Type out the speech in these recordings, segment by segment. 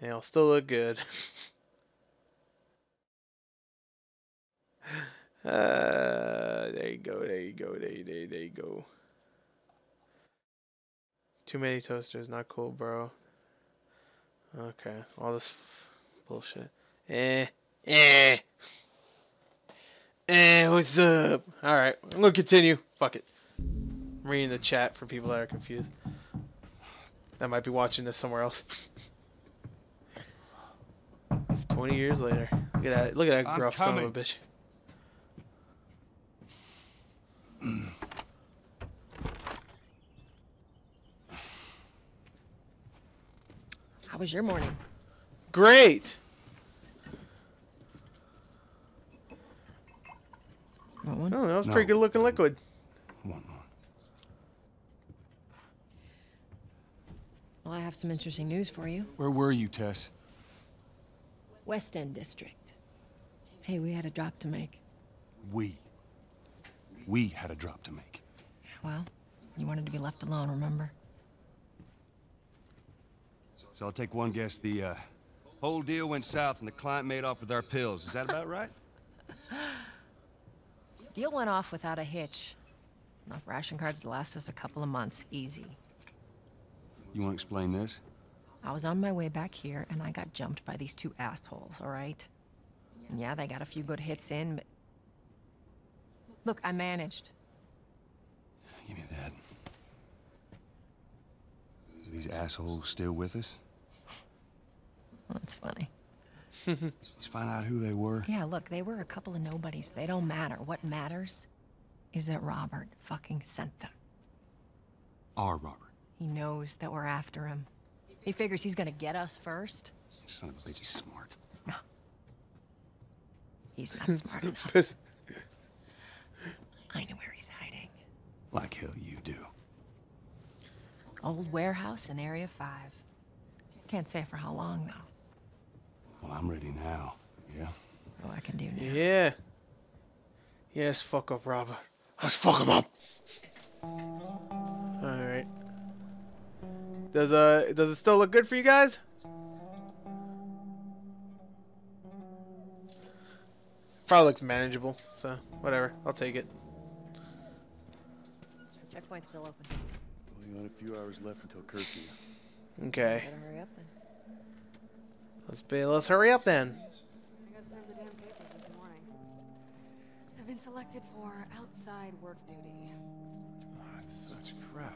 And it'll still look good. There you go, there you go, there you go. Too many toasters, not cool, bro. Okay, all this bullshit. What's up? Alright, I'm gonna continue. Fuck it. I'm reading the chat for people that are confused. That might be watching this somewhere else. 20 years later. Look at that gruff son of a bitch. How was your morning? Great! Want one? Oh, that was pretty good looking liquid. Want one. Well, I have some interesting news for you. Where were you, Tess? West End District. Hey, we had a drop to make. We had a drop to make. Well, you wanted to be left alone, remember? So I'll take one guess. The whole deal went south and the client made off with our pills. Is that about right? Deal went off without a hitch. Enough ration cards to last us a couple of months. Easy. You want to explain this? I was on my way back here and I got jumped by these two assholes, all right? And yeah, they got a few good hits in, but... Look, I managed. Give me that. Are these assholes still with us? Well, that's funny. Let's find out who they were. Yeah, look, they were a couple of nobodies. They don't matter. What matters is that Robert fucking sent them. Our Robert. He knows that we're after him. He figures he's gonna get us first. Son of a bitch, he's smart. No. He's not smart enough. I know where he's hiding. Like hell you do. Old warehouse in Area 5. Can't say for how long, though. Well, I'm ready now, yeah? Oh, I can do now. Yeah. Yes, fuck up, Robert. Let's fuck him up. Alright. Does it still look good for you guys? Probably looks manageable, so whatever. I'll take it. Checkpoint's still open. We got a few hours left until curfew. Okay. Better hurry up then. Let's hurn up then. I got served the damn paper this morning. I've been selected for outside work duty. Oh, that's such crap.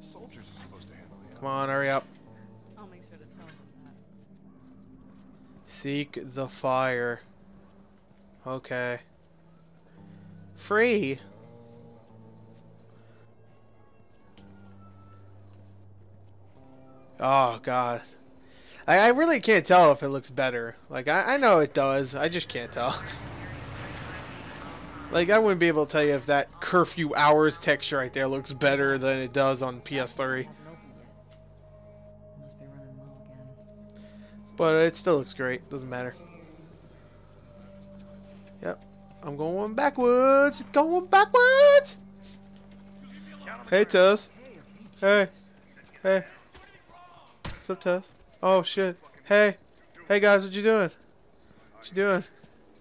Soldiers are supposed to handle it. Come on, hurry up. I'll make sure to tell them that. Seek the fire. Okay. Free. Oh god. I really can't tell if it looks better. Like I know it does. I just can't tell. Like I wouldn't be able to tell you if that curfew hours texture right there looks better than it does on PS3. But it still looks great. Doesn't matter. Yep. I'm going backwards. Going backwards. Hey, Tess. Hey. Hey. What's up, Tess? Oh, shit. Hey. Hey, guys. What you doing? What you doing?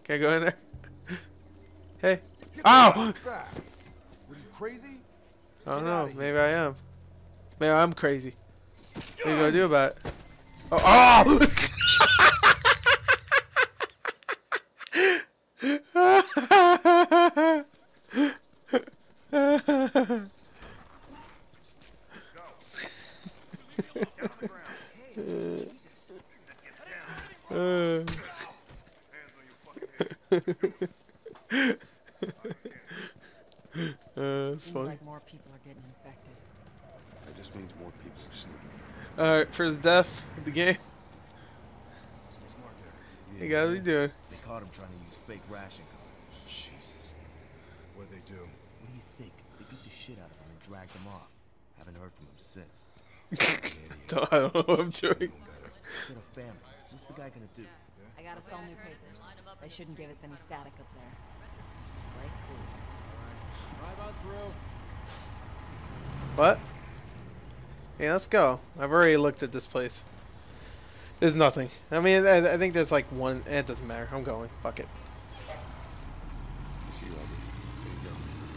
Can I go in there? Hey. Ow! Were you crazy? I don't know. Maybe I am. Maybe I'm crazy. What are you going to do about it? Oh! Oh! First death of the game. Hey guys, what you doing? They caught him trying to use fake ration cards. Jesus. What'd they do? What do you think? They beat the shit out of him and dragged him off. Haven't heard from him since. I don't know what I'm doing. Got a family. What's the guy gonna do? I got us all new papers. They shouldn't give us any static up there. Drive on through. What? Yeah, let's go. I've already looked at this place. There's nothing. I mean, I think there's like one. It doesn't matter. I'm going. Fuck it.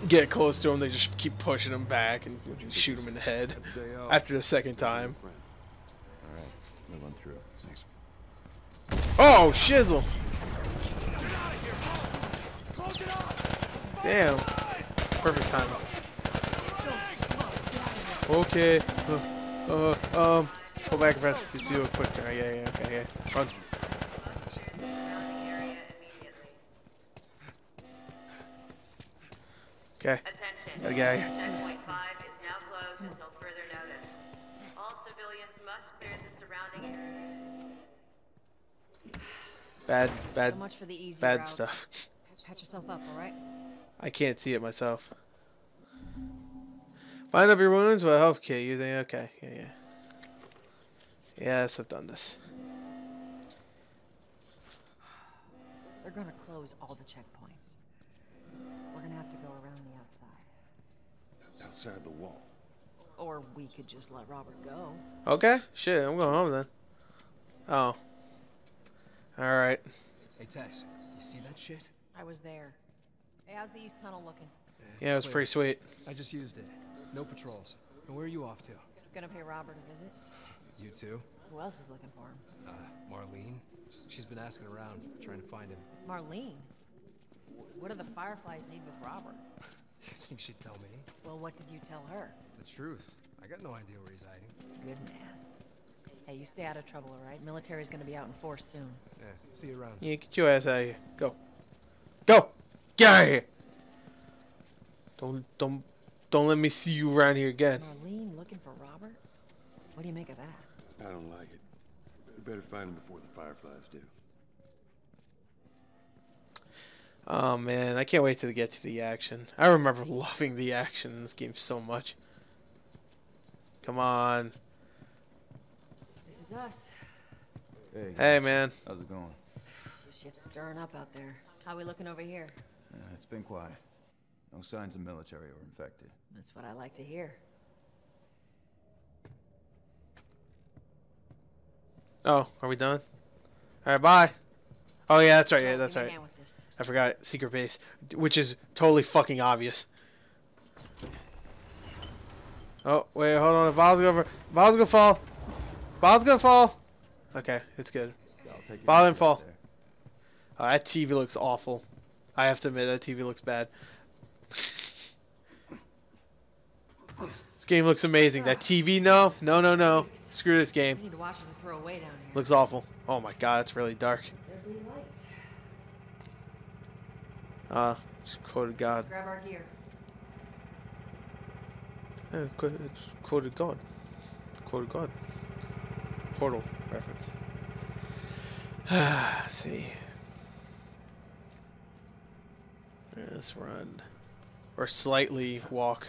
Get close to him. They just keep pushing him back and shoot him in the head. After the second time. All right, move on through. Thanks. Oh, shizzle! Damn. Perfect timing. Okay. Pull back and press to do a quick turn. Yeah, okay, yeah. Run. Okay. Attention. Gotta get out of here. Checkpoint 5 is now closed until further notice. All civilians must clear the surrounding area. Bad. So much for the easy bad route. Stuff. Patch yourself up, alright? I can't see it myself. Bind up your wounds with a health kit using. Okay, yeah. Yes, I've done this. They're gonna close all the checkpoints. We're gonna have to go around the outside. Outside the wall. Or we could just let Robert go. Okay, shit, I'm going home then. Oh. Alright. Hey Tess, you see that shit? I was there. Hey, how's the east tunnel looking? Yeah, it was pretty sweet. I just used it. No patrols. And where are you off to? Gonna pay Robert a visit. You too? Who else is looking for him? Marlene. She's been asking around, trying to find him. Marlene? What do the Fireflies need with Robert? You think she'd tell me? Well, what did you tell her? The truth. I got no idea where he's hiding. Good man. Hey, you stay out of trouble, alright? Military's gonna be out in force soon. Yeah, see you around. Yeah, get your ass out of here. Go. Go! Get out of here! Don't let me see you around here again. Marlene looking for Robert? What do you make of that? I don't like it. You better find him before the Fireflies do. Oh man, I can't wait to get to the action. I remember loving the action in this game so much. Come on. This is us. Hey man. How's it going? Shit's stirring up out there. How we looking over here? It's been quiet. No signs of military or infected. That's what I like to hear. Oh, are we done? Alright, bye. Oh yeah, that's right. Yeah, that's right. I forgot secret base, which is totally fucking obvious. Oh wait, hold on. Bob's gonna fall. Okay, it's good. Bob didn't fall. That TV looks awful. I have to admit that TV looks bad. This game looks amazing. That TV, no. Screw this game. I need to watch them throw away down here. Looks awful. Oh my god, it's really dark. Just quoted God. Let's grab our gear. Yeah, quoted God. Quoted God. Portal reference. Let's see. Let's run. Or slightly walk.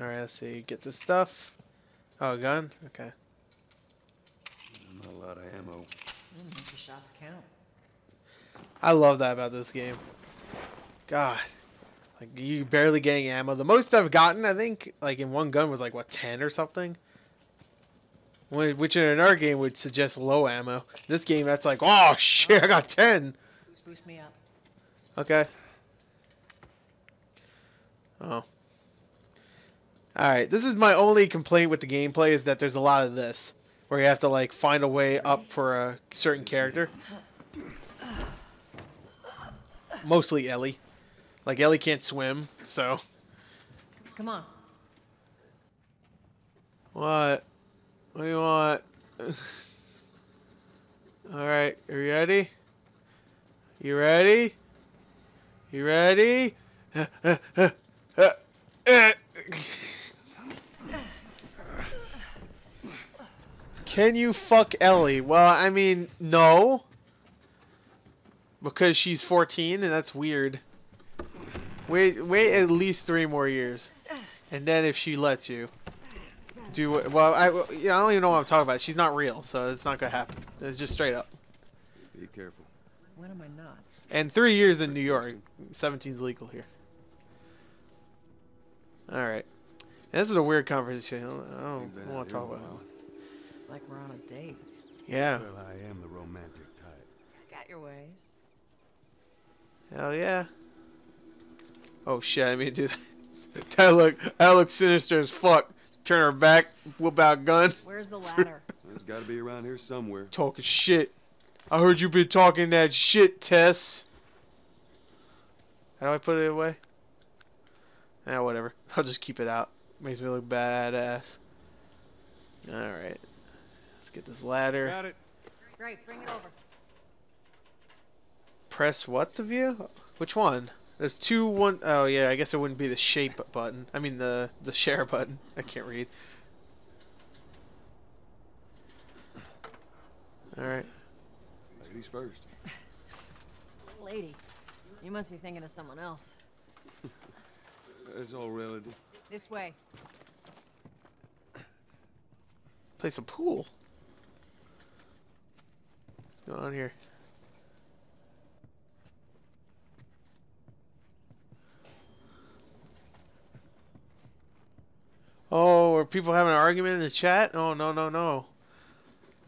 Alright, let's see. Get this stuff. Oh, a gun? Okay. Not a lot of ammo. Make the shots count. I love that about this game. God. Like, you barely getting ammo. The most I've gotten, I think, like in one gun was like, what, 10 or something? Which in another game would suggest low ammo. This game, that's like, oh shit, I got 10! Boost me up. Okay. Oh. Alright, this is my only complaint with the gameplay is that there's a lot of this. Where you have to like find a way up for a certain character. Mostly Ellie. Like Ellie can't swim, so. Come on. What? What do you want? Alright, are you ready? You ready? You ready? Can you fuck Ellie? Well, I mean, no. Because she's 14, and that's weird. Wait at least 3 more years. And then if she lets you. Do what... Well, I don't even know what I'm talking about. She's not real, so it's not going to happen. It's just straight up. Be careful. When am I not? And 3 years in New York. 17's legal here. Alright. This is a weird conversation. I don't want to talk about it. It's like we're on a date. Yeah. Well, I am the romantic type. I got your ways. Hell yeah. Oh shit, I mean, dude, that looked sinister as fuck. Turn her back, whip out a gun. Where's the ladder? It's gotta be around here somewhere. Talking shit. I heard you been talking that shit, Tess. How do I put it away? Ah, whatever. I'll just keep it out. Makes me look badass. Alright. Let's get this ladder. Got it. Great, bring it over. Press what to view? Which one? There's two. Oh yeah, I guess it wouldn't be the shape button. I mean the share button. I can't read. Alright. Ladies first. Lady, you must be thinking of someone else. It's all relative. This way. Play some pool. What's going on here? Oh, are people having an argument in the chat? Oh, no, no, no.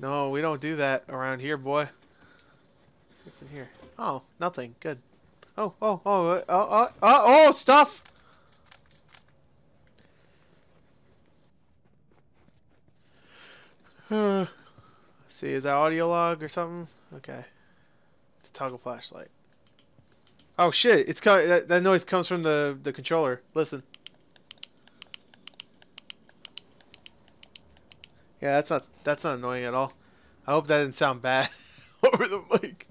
No, we don't do that around here, boy. What's in here? Oh, nothing. Good. Oh, oh, oh, oh, oh, oh, oh, stuff! See, is that audio log or something? Okay. It's a toggle flashlight. Oh shit, it's that noise comes from the controller. Listen. Yeah, that's not annoying at all. I hope that didn't sound bad over the mic.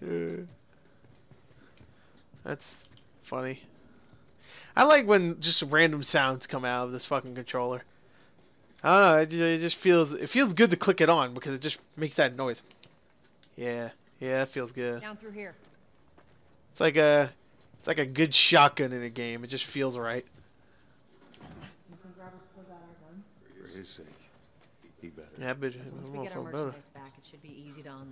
Dude. That's funny. I like when just random sounds come out of this fucking controller. I don't know. It just feels good to click it on because it just makes that noise. Yeah, yeah, it feels good. Down through here. It's like a good shotgun in a game. It just feels right. His sake, he better. Yeah, but once we get our merchandise back, it should be easy to unload.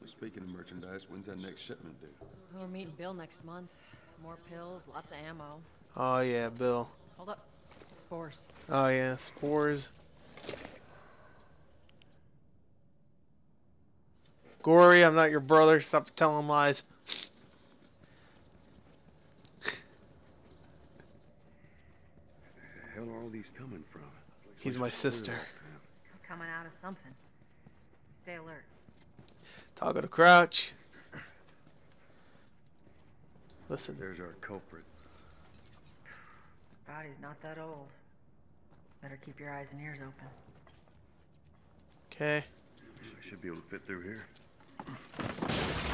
So speaking of merchandise, when's our next shipment due? Well, we're meeting Bill next month. More pills, lots of ammo. Oh yeah, Bill. Hold up, spores. Oh yeah, spores. Gory, I'm not your brother. Stop telling lies. Where the hell are all these coming from? He's my sister. I'm coming out of something. Stay alert. Toggle to crouch. Listen. There's our culprit. Body's not that old. Better keep your eyes and ears open. Okay. I should be able to fit through here.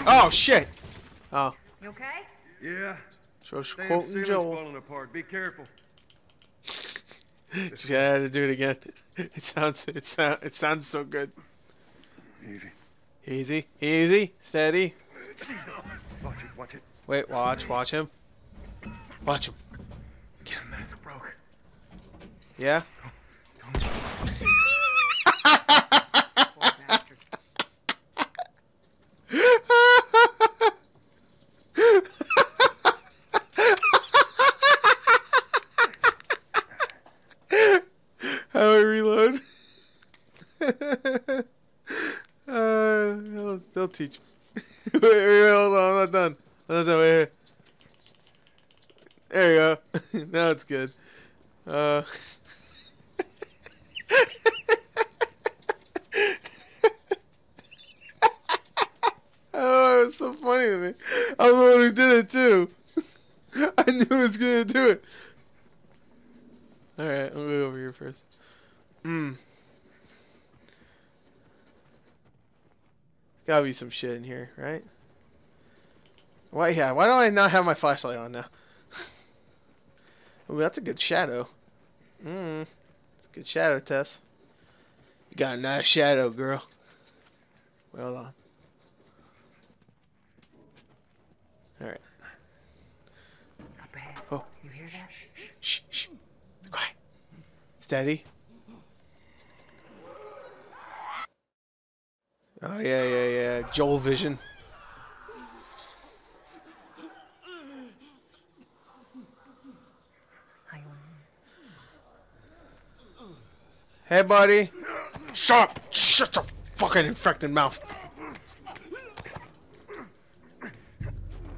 Oh shit! Oh. You okay? Yeah. Just quoting Joel. Falling apart. Be careful. Just had to do it again. It sounds so good. Easy. Easy. Easy. Steady. Watch it. Watch it. Wait. Watch. Watch him. Watch him. Get him. That's broke. Yeah. Teach. Wait, hold on, I'm not done. Wait. There you go. Now it's good. Oh, it's so funny to me. I was the one who did it too. I knew I was gonna do it. All right, let me go over here first. Gotta be some shit in here, right? Why, yeah, why don't I not have my flashlight on now? Ooh, that's a good shadow. It's a good shadow, Tess. You got a nice shadow, girl. Well on. Alright. Up ahead. Oh. You hear that? Shh, shh. Be quiet. Steady. Oh, yeah, yeah, yeah. Joel vision. Hey, buddy. Shut up. Shut your fucking infected mouth.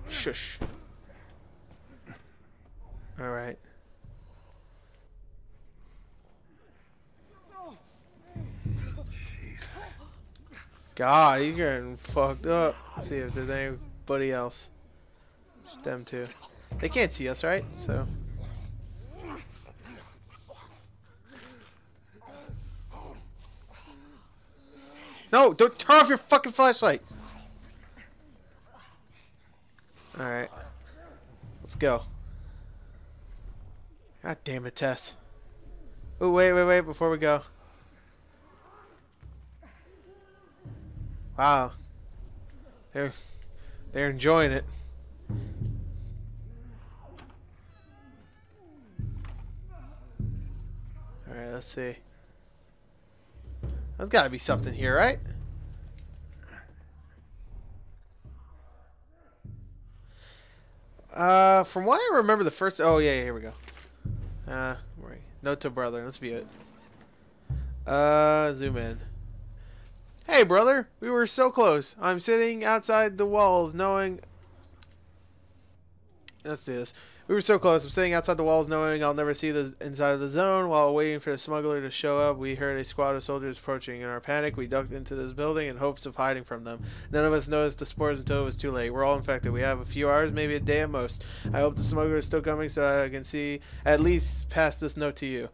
Shush. All right. God, he's getting fucked up. Let's see if there's anybody else. Just them two. They can't see us, right? So. No, don't turn off your fucking flashlight. All right, let's go. God damn it, Tess. Oh, wait, before we go. Wow, they're enjoying it. All right, let's see. There's gotta be something here, right? From what I remember, the first. Oh yeah, here we go. Right. Note to brother. Let's view it. Zoom in. Hey, brother, we were so close. I'm sitting outside the walls knowing... Let's do this. We were so close. I'm sitting outside the walls knowing I'll never see the inside of the zone. While waiting for the smuggler to show up, we heard a squad of soldiers approaching. In our panic, we ducked into this building in hopes of hiding from them. None of us noticed the spores until it was too late. We're all infected. We have a few hours, maybe a day at most. I hope the smuggler is still coming so I can see at least pass this note to you.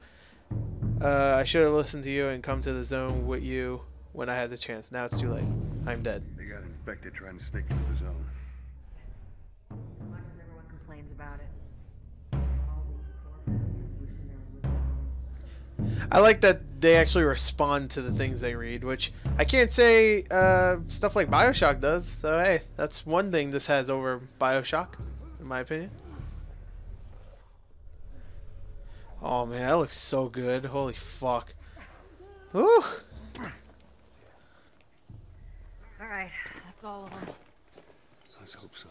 I should have listened to you and come to the zone with you. When I had the chance. Now it's too late. I'm dead. They got infected trying to sneak into the zone. As long as everyone complains about it. I like that they actually respond to the things they read, which I can't say stuff like Bioshock does. So hey, that's one thing this has over Bioshock, in my opinion. Oh man, that looks so good. Holy fuck. Woo! Alright, that's all of them. Let's hope so.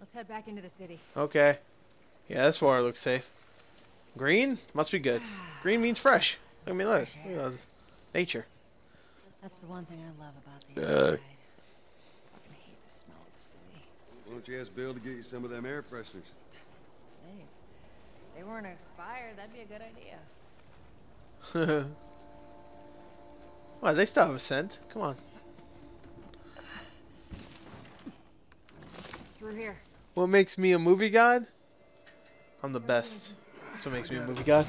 Let's head back into the city. Okay. Yeah, this water looks safe. Green? Must be good. Green means fresh. I mean, look. Nature. That's the one thing I love about the outside. I fucking hate the smell of the city. Why don't you ask Bill to get you some of them air fresheners? Hey, if they weren't expired, that'd be a good idea. Well, they still have a scent. Come on. Through here. What makes me a movie god? I'm the best. That's what makes me a movie god.